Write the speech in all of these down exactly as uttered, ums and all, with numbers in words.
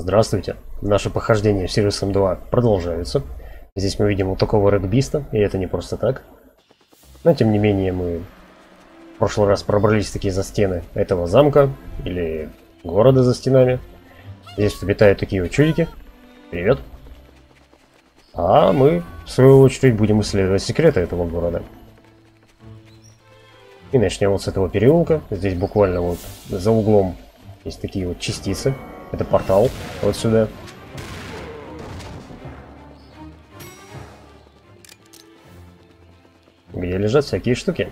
Здравствуйте! Наше похождение в Serious Sam два продолжается. Здесь мы видим вот такого регбиста, и это не просто так. Но тем не менее мы в прошлый раз пробрались такие за стены этого замка, или города за стенами. Здесь обитают такие вот чудики. Привет! А мы, в свою очередь, будем исследовать секреты этого города. И начнем вот с этого переулка. Здесь буквально вот за углом есть такие вот частицы. Это портал вот сюда. Где лежат всякие штуки.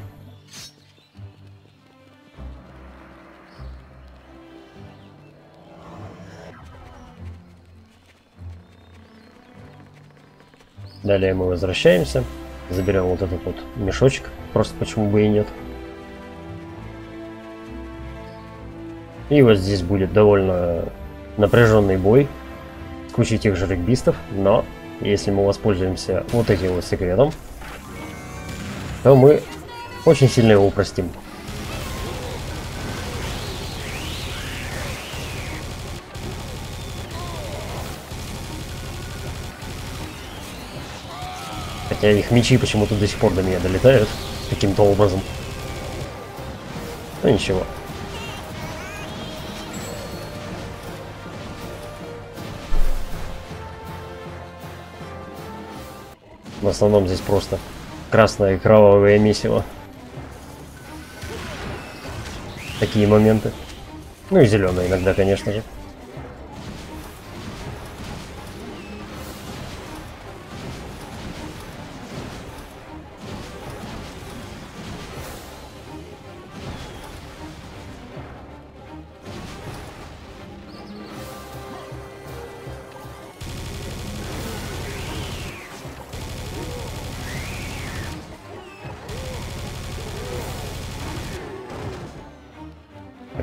Далее мы возвращаемся. Заберем вот этот вот мешочек. Просто почему бы и нет. И вот здесь будет довольно напряженный бой с кучей тех же регбистов, но если мы воспользуемся вот этим вот секретом, то мы очень сильно его упростим. Хотя их мечи почему-то до сих пор до меня долетают каким-то образом. Ну ничего. В основном здесь просто красное и кровавое месиво. Такие моменты. Ну и зеленое иногда, конечно же.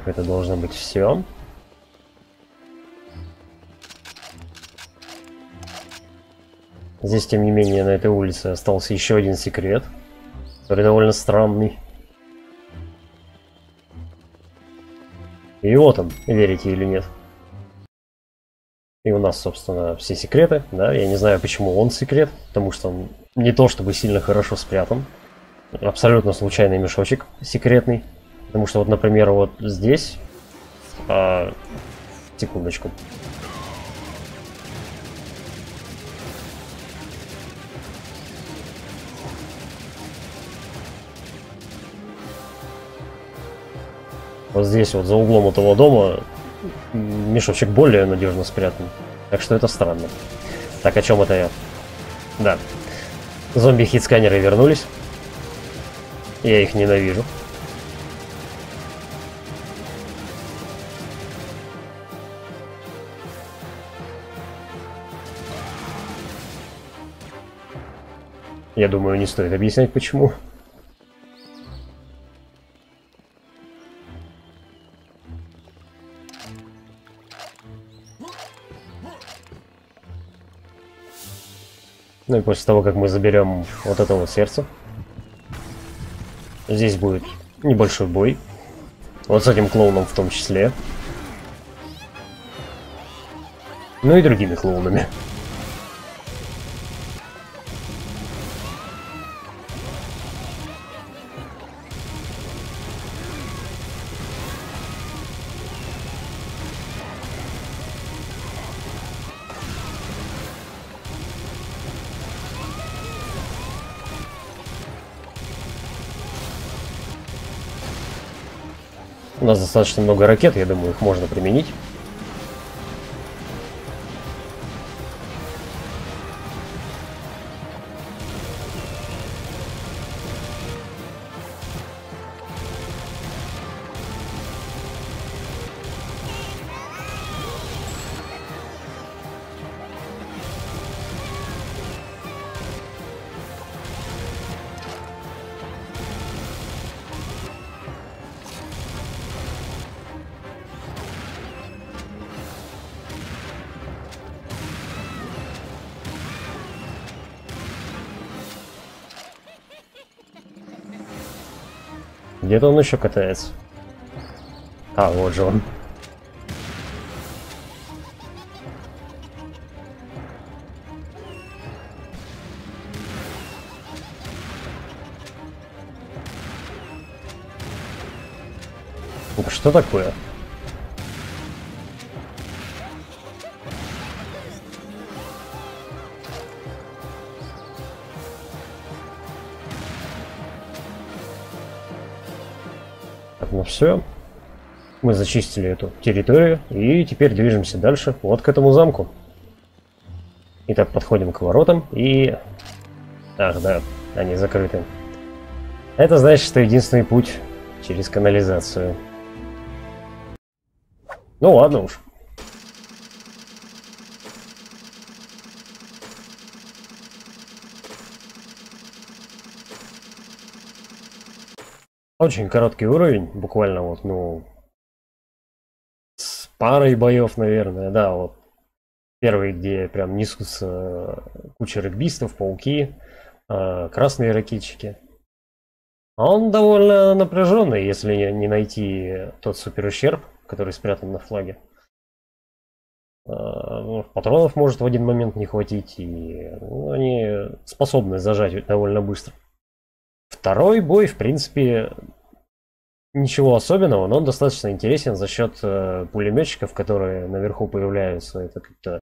Это должно быть все. Здесь, тем не менее, на этой улице остался еще один секрет, который довольно странный. И вот он, верите или нет. И у нас, собственно, все секреты. Да, я не знаю, почему он секрет, потому что он не то чтобы сильно хорошо спрятан. Абсолютно случайный мешочек секретный. Потому что вот, например, вот здесь, а, секундочку, вот здесь вот за углом этого дома мешочек более надежно спрятан, так что это странно. Так, о чем это я? Да, зомби-хит-сканеры вернулись, я их ненавижу. Я думаю, не стоит объяснять, почему. Ну и после того, как мы заберем вот это вот сердце, здесь будет небольшой бой. Вот с этим клоуном в том числе. Ну и другими клоунами. У нас достаточно много ракет, я думаю, их можно применить. Где-то он еще катается. А, вот же он. Это что такое? Так, ну все. Мы зачистили эту территорию и теперь движемся дальше вот к этому замку. Итак, подходим к воротам и... Ах, да, они закрыты. Это значит, что единственный путь через канализацию. Ну ладно уж. Очень короткий уровень, буквально вот, ну... парой боев, наверное, да, вот первый, где прям несутся куча регбистов, пауки, красные ракетчики. А он довольно напряженный, если не найти тот супер ущерб, который спрятан на флаге. Патронов может в один момент не хватить, и они способны зажать довольно быстро. Второй бой, в принципе, ничего особенного, но он достаточно интересен за счет э, пулеметчиков, которые наверху появляются. Это как-то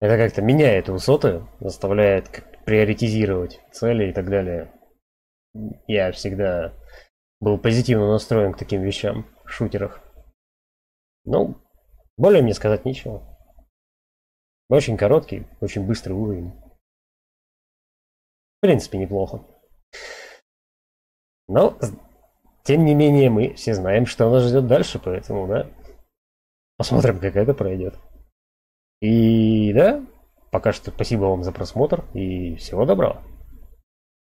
это как-то меняет высоты, заставляет приоритизировать цели и так далее. Я всегда был позитивно настроен к таким вещам в шутерах. Ну, более мне сказать нечего. Очень короткий, очень быстрый уровень. В принципе, неплохо. Но... тем не менее, мы все знаем, что нас ждет дальше, поэтому, да, посмотрим, как это пройдет. И да, пока что спасибо вам за просмотр и всего доброго.